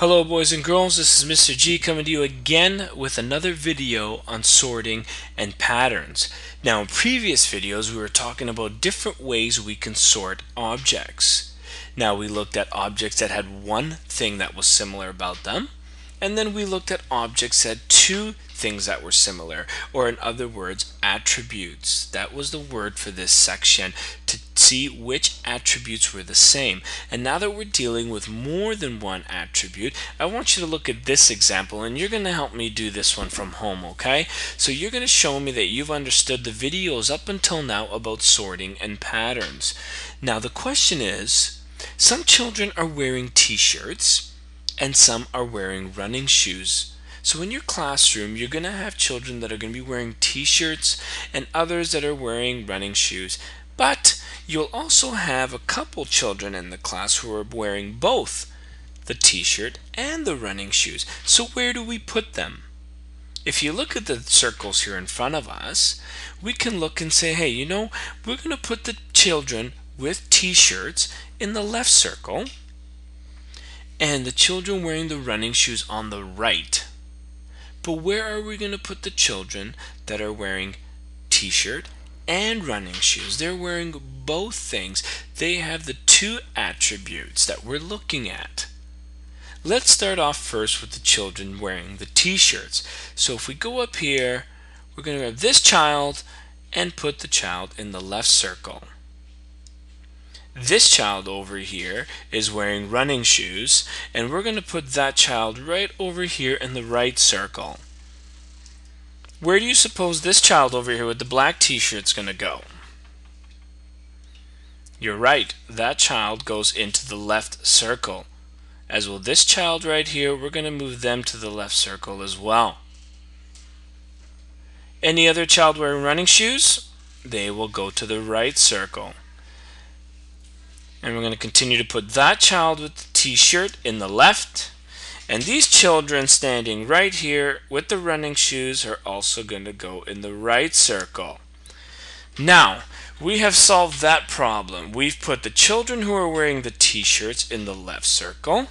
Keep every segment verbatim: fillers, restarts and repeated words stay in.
Hello boys and girls, this is Mister G coming to you again with another video on sorting and patterns. Now in previous videos we were talking about different ways we can sort objects. Now we looked at objects that had one thing that was similar about them, and then we looked at objects that had two things that were similar, or in other words attributes. That was the word for this section, to see which attributes were the same. And now that we're dealing with more than one attribute, I want you to look at this example, and you're going to help me do this one from home, okay? So you're going to show me that you've understood the videos up until now about sorting and patterns. Now the question is, some children are wearing t-shirts and some are wearing running shoes. So in your classroom, you're going to have children that are going to be wearing t-shirts and others that are wearing running shoes. But you'll also have a couple children in the class who are wearing both the t-shirt and the running shoes. So where do we put them? If you look at the circles here in front of us, we can look and say, hey, you know, we're going to put the children with t-shirts in the left circle and the children wearing the running shoes on the right. But where are we going to put the children that are wearing t-shirt and running shoes? They're wearing both things. They have the two attributes that we're looking at. Let's start off first with the children wearing the t-shirts. So if we go up here, we're going to grab this child and put the child in the left circle. This child over here is wearing running shoes, and we're going to put that child right over here in the right circle. Where do you suppose this child over here with the black t-shirt's going to go? You're right, that child goes into the left circle. As will this child right here, we're going to move them to the left circle as well. Any other child wearing running shoes? They will go to the right circle. And we're going to continue to put that child with the t-shirt in the left. And these children standing right here with the running shoes are also going to go in the right circle. Now, we have solved that problem. We've put the children who are wearing the t-shirts in the left circle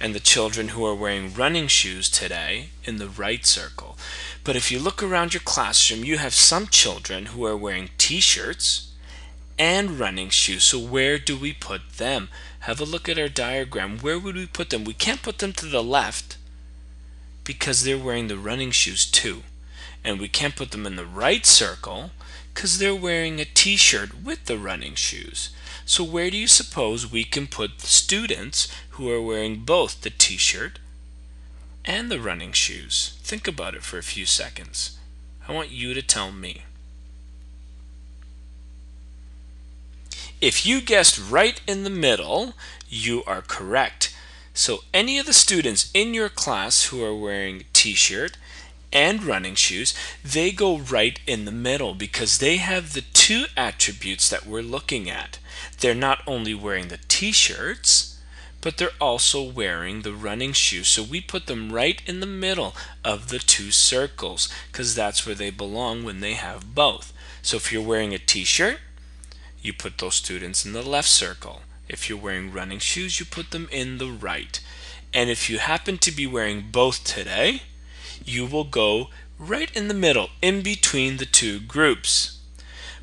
and the children who are wearing running shoes today in the right circle. But if you look around your classroom, you have some children who are wearing t-shirts and running shoes. So where do we put them? Have a look at our diagram. Where would we put them? We can't put them to the left because they're wearing the running shoes too. And we can't put them in the right circle because they're wearing a t-shirt with the running shoes. So where do you suppose we can put the students who are wearing both the t-shirt and the running shoes? Think about it for a few seconds. I want you to tell me. If you guessed right in the middle, you are correct. So any of the students in your class who are wearing t-shirt and running shoes, they go right in the middle because they have the two attributes that we're looking at. They're not only wearing the t-shirts, but they're also wearing the running shoes. So we put them right in the middle of the two circles because that's where they belong when they have both. So if you're wearing a t-shirt, you put those students in the left circle. If you're wearing running shoes, you put them in the right. And if you happen to be wearing both today, you will go right in the middle, in between the two groups.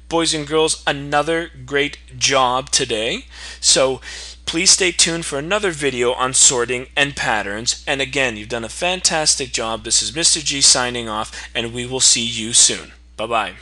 Boys and girls, another great job today. So please stay tuned for another video on sorting and patterns. And again, you've done a fantastic job. This is Mister G signing off, and we will see you soon. Bye-bye.